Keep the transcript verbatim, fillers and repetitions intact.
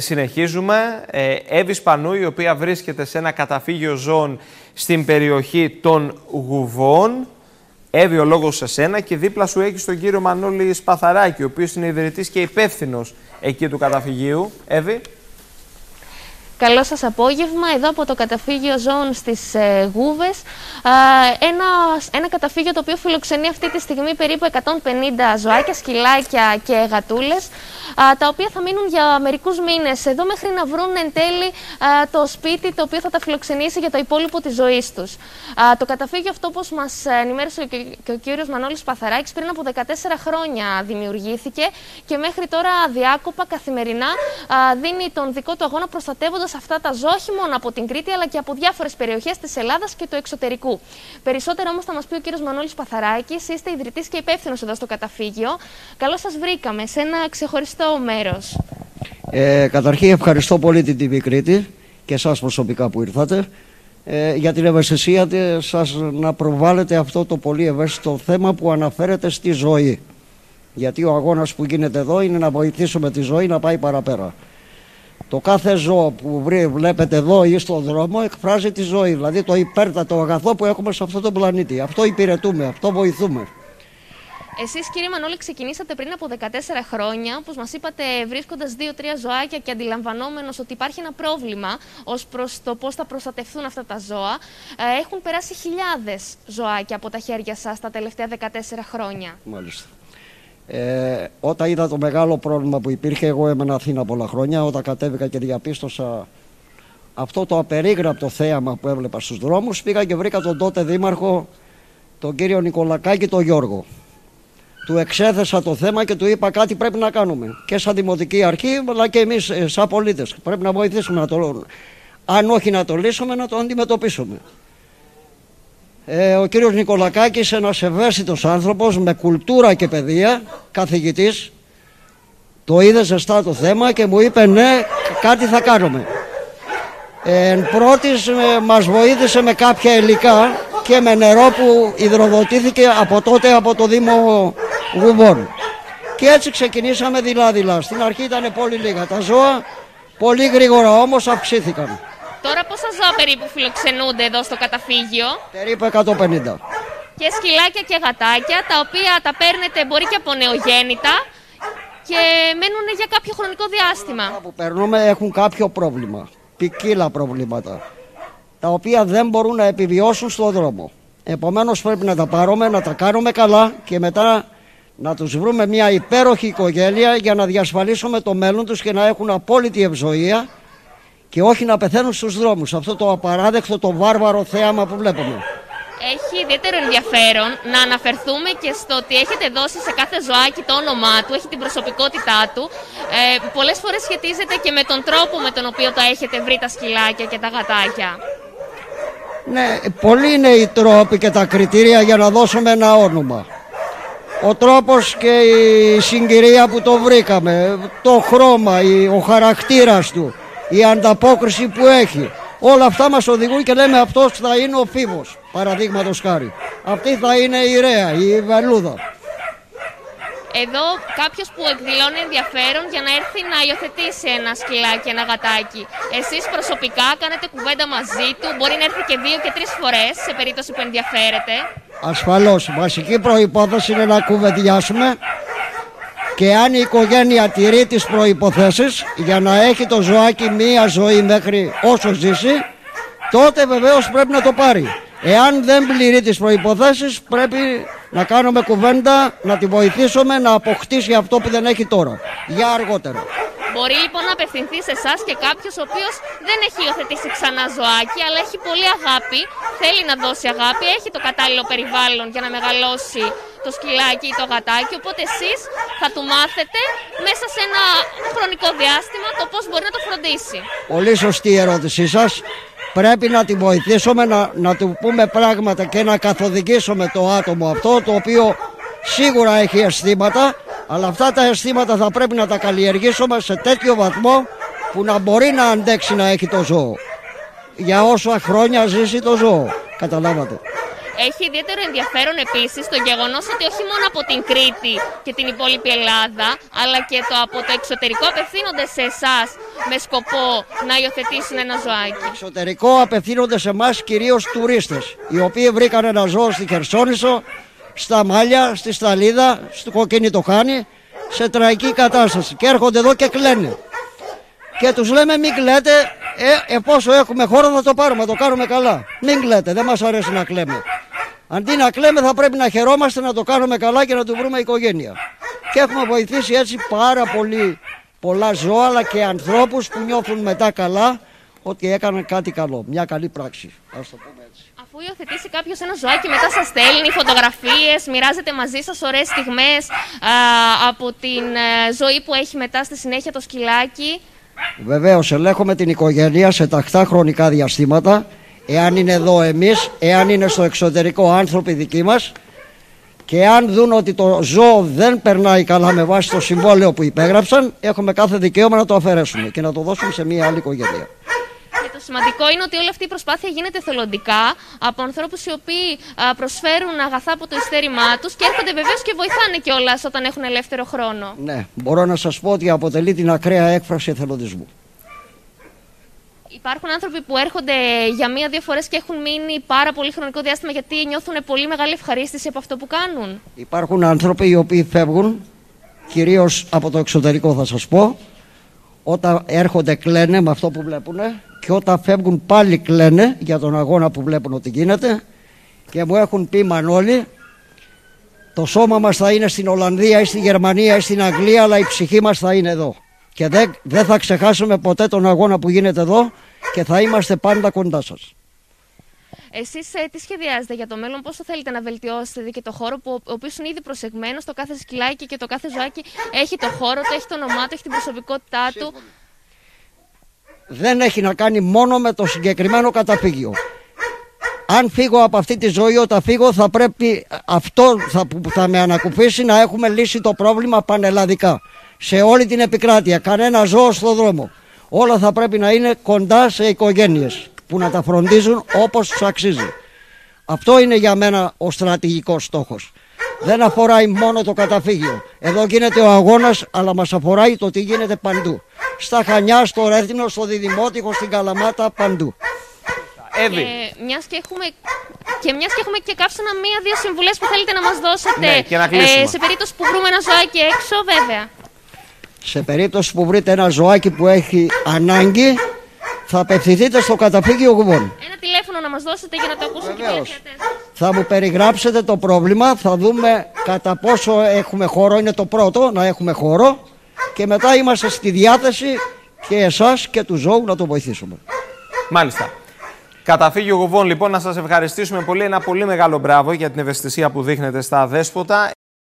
Συνεχίζουμε. Ε, Εύη Σπανού, η οποία βρίσκεται σε ένα καταφύγιο ζώων στην περιοχή των Γουβών. Εύη, ο λόγος σε σένα, και δίπλα σου έχεις τον κύριο Μανώλη Σπαθαράκη, ο οποίος είναι ιδρυτής και υπεύθυνος εκεί του καταφυγίου. Εύη. Καλό σας απόγευμα, εδώ από το καταφύγιο ζώων στις ε, Γούβες. Ένα, ένα καταφύγιο το οποίο φιλοξενεί αυτή τη στιγμή περίπου εκατόν πενήντα ζωάκια, σκυλάκια και γατούλες, τα οποία θα μείνουν για μερικούς μήνες εδώ μέχρι να βρουν εν τέλει α, το σπίτι το οποίο θα τα φιλοξενήσει για το υπόλοιπο της ζωής τους. Α, το καταφύγιο αυτό, όπως μας ενημέρωσε ο, και ο κύριος Μανώλης Σπαθαράκης, πριν από δεκατέσσερα χρόνια δημιουργήθηκε και μέχρι τώρα αδιάκοπα καθημερινά α, δίνει τον δικό του αγώνα προστατεύοντας αυτά τα ζώα, όχι μόνο από την Κρήτη, αλλά και από διάφορες περιοχές της Ελλάδας και του εξωτερικού. Περισσότερα όμως θα μας πει ο κύριος Μανώλης Σπαθαράκης. Είστε ιδρυτής και υπεύθυνος εδώ στο καταφύγιο. Καλώς σας βρήκαμε σε ένα ξεχωριστό μέρος. Ε, καταρχήν, ευχαριστώ πολύ την τιμή Κρήτη και εσάς προσωπικά που ήρθατε ε, για την ευαισθησία σας να προβάλλετε αυτό το πολύ ευαίσθητο θέμα που αναφέρεται στη ζωή. Γιατί ο αγώνας που γίνεται εδώ είναι να βοηθήσουμε τη ζωή να πάει παραπέρα. Το κάθε ζώο που βλέπετε εδώ ή στον δρόμο εκφράζει τη ζωή, δηλαδή το υπέρτατο αγαθό που έχουμε σε αυτόν τον πλανήτη. Αυτό υπηρετούμε, αυτό βοηθούμε. Εσείς, κύριε Μανώλη, ξεκινήσατε πριν από δεκατέσσερα χρόνια, όπως μας είπατε, βρίσκοντας δύο τρία ζωάκια και αντιλαμβανόμενος ότι υπάρχει ένα πρόβλημα ως προς το πώς θα προστατευτούν αυτά τα ζώα. Έχουν περάσει χιλιάδες ζωάκια από τα χέρια σας τα τελευταία δεκατέσσερα χρόνια. Μάλιστα. Ε, όταν είδα το μεγάλο πρόβλημα που υπήρχε, εγώ έμενα Αθήνα πολλά χρόνια, όταν κατέβηκα και διαπίστωσα αυτό το απερίγραπτο θέαμα που έβλεπα στους δρόμους, πήγα και βρήκα τον τότε δήμαρχο, τον κύριο Νικολακάκη, τον Γιώργο. Του εξέθεσα το θέμα και του είπα κάτι πρέπει να κάνουμε. Και σαν δημοτική αρχή, αλλά και εμείς σαν πολίτες. Πρέπει να βοηθήσουμε να το, αν όχι να το λύσουμε, να το αντιμετωπίσουμε. Ε, ο κύριος Νικολακάκης, ένας ευαίσθητος άνθρωπος με κουλτούρα και παιδεία, καθηγητής, το είδε ζεστά το θέμα και μου είπε ναι, κάτι θα κάνουμε. Ε, εν πρώτης ε, μας βοήθησε με κάποια υλικά και με νερό που υδροδοτήθηκε από τότε από το Δήμο Γουβών. Και έτσι ξεκινήσαμε δειλά-δειλά. Στην αρχή ήταν πολύ λίγα τα ζώα, πολύ γρήγορα όμως αυξήθηκαν. Τώρα πόσα ζώα περίπου φιλοξενούνται εδώ στο καταφύγιο? Περίπου εκατόν πενήντα. Και σκυλάκια και γατάκια, τα οποία τα παίρνετε μπορεί και από νεογέννητα και μένουν για κάποιο χρονικό διάστημα. Αυτά που παίρνουμε έχουν κάποιο πρόβλημα, ποικίλα προβλήματα, τα οποία δεν μπορούν να επιβιώσουν στον δρόμο. Επομένως πρέπει να τα πάρουμε, να τα κάνουμε καλά και μετά να τους βρούμε μια υπέροχη οικογένεια για να διασφαλίσουμε το μέλλον τους και να έχουν απόλυτη ευζοία. Και όχι να πεθαίνουν στους δρόμους, αυτό το απαράδεκτο, το βάρβαρο θέαμα που βλέπουμε. Έχει ιδιαίτερο ενδιαφέρον να αναφερθούμε και στο ότι έχετε δώσει σε κάθε ζωάκι το όνομά του, έχει την προσωπικότητά του. Ε, πολλές φορές σχετίζεται και με τον τρόπο με τον οποίο τα έχετε βρει τα σκυλάκια και τα γατάκια. Ναι, πολλοί είναι οι τρόποι και τα κριτήρια για να δώσουμε ένα όνομα. Ο τρόπος και η συγκυρία που το βρήκαμε, το χρώμα, ο χαρακτήρας του, η ανταπόκριση που έχει. Όλα αυτά μας οδηγούν και λέμε αυτός θα είναι ο φίβος, παραδείγματος χάρη. Αυτή θα είναι η ρέα, η βελούδα. Εδώ κάποιος που εκδηλώνει ενδιαφέρον για να έρθει να υιοθετήσει ένα σκυλάκι, ένα γατάκι. Εσείς προσωπικά κάνετε κουβέντα μαζί του, μπορεί να έρθει και δύο και τρεις φορές σε περίπτωση που ενδιαφέρεται. Ασφαλώς, βασική προϋπόθεση είναι να κουβεντιάσουμε. Και αν η οικογένεια τηρεί τις προϋποθέσεις για να έχει το ζωάκι μία ζωή μέχρι όσο ζήσει, τότε βεβαίως πρέπει να το πάρει. Εάν δεν πληρεί τις προϋποθέσεις, πρέπει να κάνουμε κουβέντα, να τη βοηθήσουμε να αποκτήσει αυτό που δεν έχει τώρα, για αργότερα. Μπορεί λοιπόν να απευθυνθεί σε εσάς και κάποιος ο οποίος δεν έχει υιοθετήσει ξανά ζωάκι, αλλά έχει πολύ αγάπη, θέλει να δώσει αγάπη, έχει το κατάλληλο περιβάλλον για να μεγαλώσει το σκυλάκι ή το γατάκι, οπότε εσείς θα του μάθετε μέσα σε ένα χρονικό διάστημα το πώς μπορεί να το φροντίσει. Πολύ σωστή η ερώτησή σας. Πρέπει να τη βοηθήσουμε, να, να του πούμε πράγματα και να καθοδηγήσουμε το άτομο αυτό, το οποίο σίγουρα έχει αισθήματα, αλλά αυτά τα αισθήματα θα πρέπει να τα καλλιεργήσουμε σε τέτοιο βαθμό που να μπορεί να αντέξει να έχει το ζώο. Για όσα χρόνια ζήσει το ζώο, καταλάβατε. Έχει ιδιαίτερο ενδιαφέρον επίσης το γεγονός ότι όχι μόνο από την Κρήτη και την υπόλοιπη Ελλάδα, αλλά και το από το εξωτερικό απευθύνονται σε εσάς με σκοπό να υιοθετήσουν ένα ζωάκι. Το εξωτερικό απευθύνονται σε εμάς κυρίως τουρίστες, οι οποίοι βρήκαν ένα ζώο στη Χερσόνησο, στα Μάλια, στη Σταλίδα, στο Κοκκινιτοχάνι, σε τραγική κατάσταση. Και έρχονται εδώ και κλαίνε. Και τους λέμε μην κλαίτε, ε, εφόσον έχουμε χώρο θα το πάρουμε, το κάνουμε καλά. Μην κλαίτε, δεν μας αρέσει να κλαίμε. Αντί να κλαίμε θα πρέπει να χαιρόμαστε, να το κάνουμε καλά και να του βρούμε οικογένεια. Και έχουμε βοηθήσει έτσι πάρα πολύ πολλά ζώα, αλλά και ανθρώπους που νιώθουν μετά καλά ότι έκαναν κάτι καλό, μια καλή πράξη, ας το πούμε έτσι. Αφού υιοθετήσει κάποιος ένα ζωάκι, μετά σας στέλνει φωτογραφίες, μοιράζεται μαζί σας ωραίες στιγμές α, από την α, ζωή που έχει μετά στη συνέχεια το σκυλάκι. Βεβαίως, ελέγχουμε την οικογένεια σε τακτά χρονικά διαστήματα, εάν είναι εδώ εμείς, εάν είναι στο εξωτερικό άνθρωποι δικοί μας, και αν δουν ότι το ζώο δεν περνάει καλά με βάση το συμβόλαιο που υπέγραψαν, έχουμε κάθε δικαίωμα να το αφαιρέσουμε και να το δώσουμε σε μια άλλη οικογένεια. Το σημαντικό είναι ότι όλη αυτή η προσπάθεια γίνεται εθελοντικά από ανθρώπους οι οποίοι προσφέρουν αγαθά από το ειστέρημά τους και έρχονται βεβαίως και βοηθάνε κιόλας όταν έχουν ελεύθερο χρόνο. Ναι, μπορώ να σας πω ότι αποτελεί την ακραία έκφραση εθελοντισμού. Υπάρχουν άνθρωποι που έρχονται για μία-δύο φορές και έχουν μείνει πάρα πολύ χρονικό διάστημα γιατί νιώθουν πολύ μεγάλη ευχαρίστηση από αυτό που κάνουν. Υπάρχουν άνθρωποι οι οποίοι φεύγουν, κυρίως από το εξωτερικό θα σας πω, όταν έρχονται κλαίνε με αυτό που βλέπουνε. Και όταν φεύγουν πάλι κλαίνε για τον αγώνα που βλέπουν ότι γίνεται. Και μου έχουν πει Μανώλη, το σώμα μας θα είναι στην Ολλανδία ή στη Γερμανία ή στην Αγγλία, αλλά η ψυχή μας θα είναι εδώ. Και δεν, δεν θα ξεχάσουμε ποτέ τον αγώνα που γίνεται εδώ και θα είμαστε πάντα κοντά σας. Εσείς τι σχεδιάζετε για το μέλλον, πόσο θέλετε να βελτιώσετε και το χώρο που, ο οποίος είναι ήδη προσεγμένος, το κάθε σκυλάκι και το κάθε ζωάκι έχει το χώρο του, έχει το όνομά του, έχει την προσωπικότητά του. Δεν έχει να κάνει μόνο με το συγκεκριμένο καταφύγιο. Αν φύγω από αυτή τη ζωή, όταν φύγω θα πρέπει αυτό θα, που θα με ανακουφίσει να έχουμε λύσει το πρόβλημα πανελλαδικά. Σε όλη την επικράτεια, κανένα ζώο στο δρόμο. Όλα θα πρέπει να είναι κοντά σε οικογένειες που να τα φροντίζουν όπως τους αξίζει. Αυτό είναι για μένα ο στρατηγικός στόχος. Δεν αφοράει μόνο το καταφύγιο. Εδώ γίνεται ο αγώνας, αλλά μας αφοράει το τι γίνεται παντού. Στα Χανιά, στο Ρέθυμνο, στο Διδημότειχο, στην Καλαμάτα, παντού. Εύη. Ε, μιας και έχουμε και, και, και κάψωνα μία-δύο συμβουλές που θέλετε να μας δώσετε. Ναι, και να κλείσουμε. Ε, σε περίπτωση που βρούμε ένα ζωάκι έξω, βέβαια. Σε περίπτωση που βρείτε ένα ζωάκι που έχει ανάγκη, θα απευθυνθείτε στο καταφύγιο Γουβών. Ένα τηλέφωνο να μας δώσετε για να το ακούσουν Βεβαίως. Και οι τηλεθεατές. Θα μου περιγράψετε το πρόβλημα, θα δούμε κατά πόσο έχουμε χώρο. Είναι το πρώτο να έχουμε χώρο. Και μετά είμαστε στη διάθεση και εσάς και του ζώου να το βοηθήσουμε. Μάλιστα. Καταφύγιο Γουβών, λοιπόν, να σας ευχαριστήσουμε πολύ. Ένα πολύ μεγάλο μπράβο για την ευαισθησία που δείχνετε στα αδέσποτα.